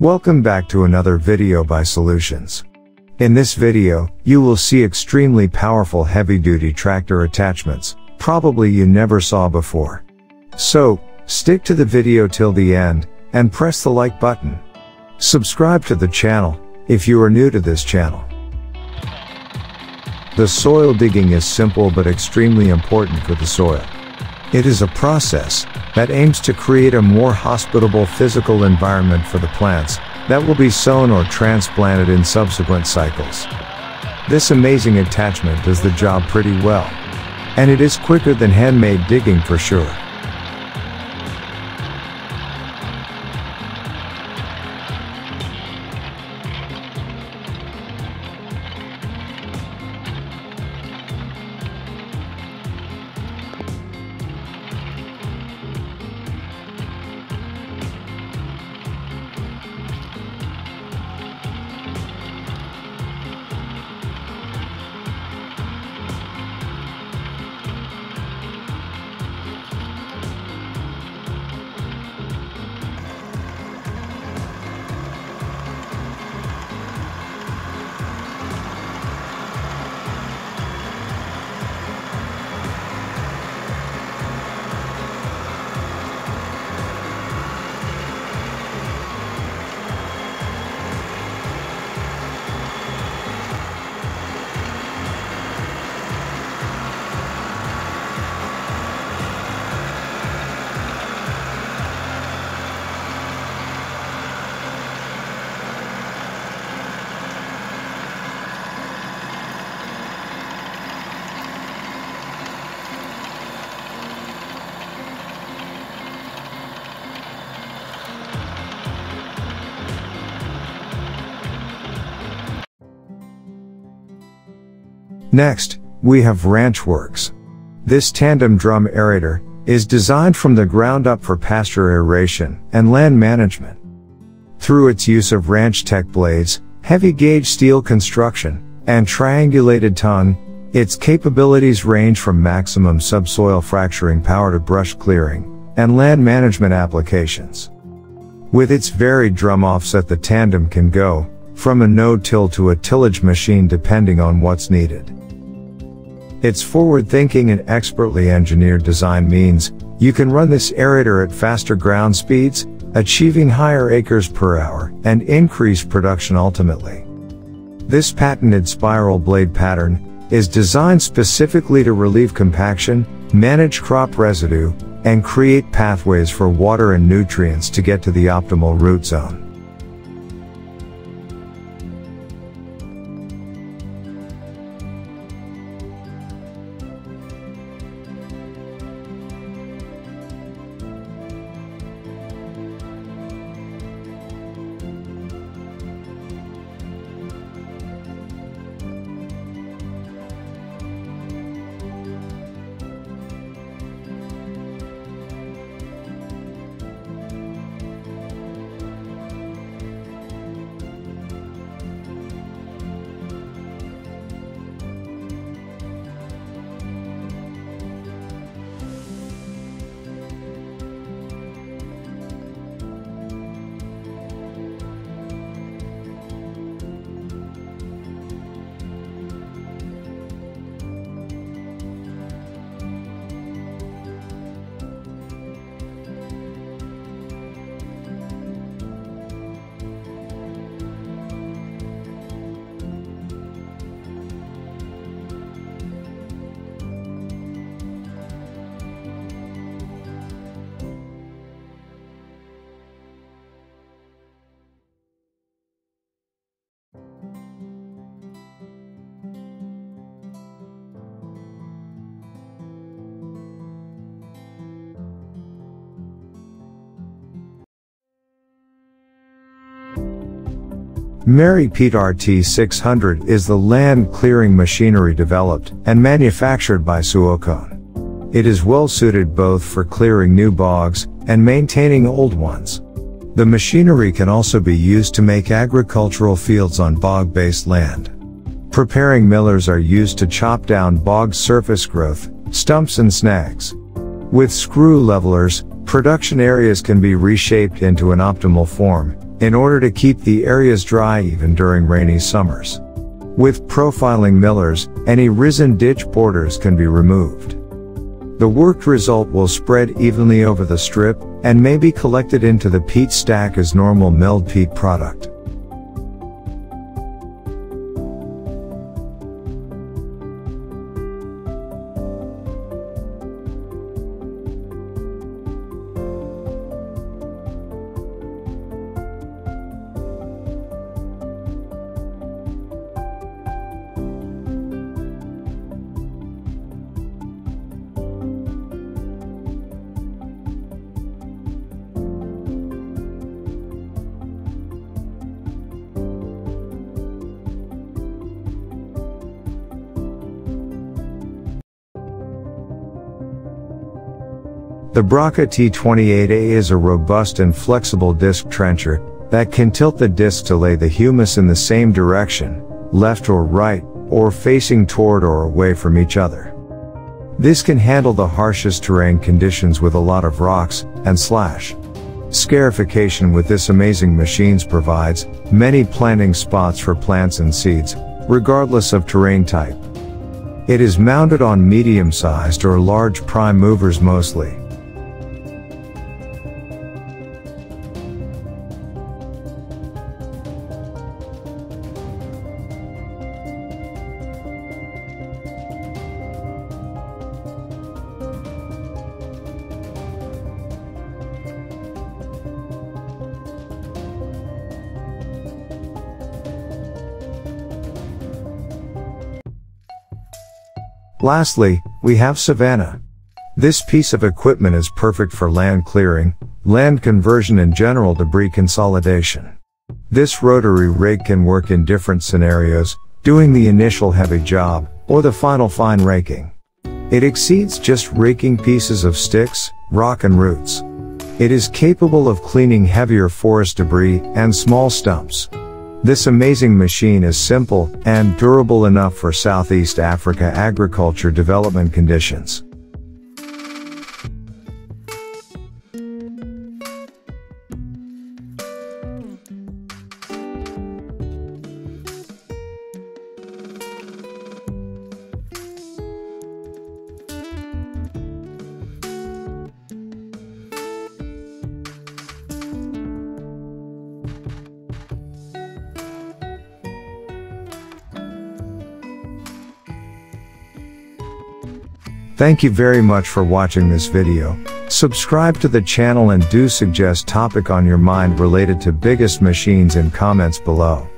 Welcome back to another video by Solutions. In this video, you will see extremely powerful heavy-duty tractor attachments, probably you never saw before. So, stick to the video till the end, and press the like button. Subscribe to the channel, if you are new to this channel. The soil digging is simple but extremely important for the soil. It is a process that aims to create a more hospitable physical environment for the plants that will be sown or transplanted in subsequent cycles. This amazing attachment does the job pretty well, and it is quicker than handmade digging for sure. Next, we have RanchWorks. This tandem drum aerator is designed from the ground up for pasture aeration and land management. Through its use of RanchTech blades, heavy gauge steel construction, and triangulated tongue, its capabilities range from maximum subsoil fracturing power to brush clearing and land management applications. With its varied drum offset, the tandem can go from a no-till to a tillage machine depending on what's needed. Its forward-thinking and expertly engineered design means you can run this aerator at faster ground speeds, achieving higher acres per hour and increased production ultimately. This patented spiral blade pattern is designed specifically to relieve compaction, manage crop residue, and create pathways for water and nutrients to get to the optimal root zone. Mary Pete RT 600 is the land clearing machinery developed and manufactured by Suokon. It is well suited both for clearing new bogs and maintaining old ones. The machinery can also be used to make agricultural fields on bog-based land. Preparing millers are used to chop down bog surface growth, stumps and snags. With screw levelers, production areas can be reshaped into an optimal form, in order to keep the areas dry even during rainy summers. With profiling millers, any risen ditch borders can be removed. The worked result will spread evenly over the strip and may be collected into the peat stack as normal milled peat product. The Bracke T28A is a robust and flexible disc trencher that can tilt the disc to lay the humus in the same direction, left or right, or facing toward or away from each other. This can handle the harshest terrain conditions with a lot of rocks and slash. Scarification with this amazing machine provides many planting spots for plants and seeds, regardless of terrain type. It is mounted on medium-sized or large prime movers mostly. Lastly, we have Savannah. This piece of equipment is perfect for land clearing, land conversion and general debris consolidation. This rotary rake can work in different scenarios, doing the initial heavy job, or the final fine raking. It exceeds just raking pieces of sticks, rock and roots. It is capable of cleaning heavier forest debris and small stumps. This amazing machine is simple and durable enough for Southeast Africa agriculture development conditions. Thank you very much for watching this video. Subscribe to the channel and do suggest topic on your mind related to biggest machines in comments below.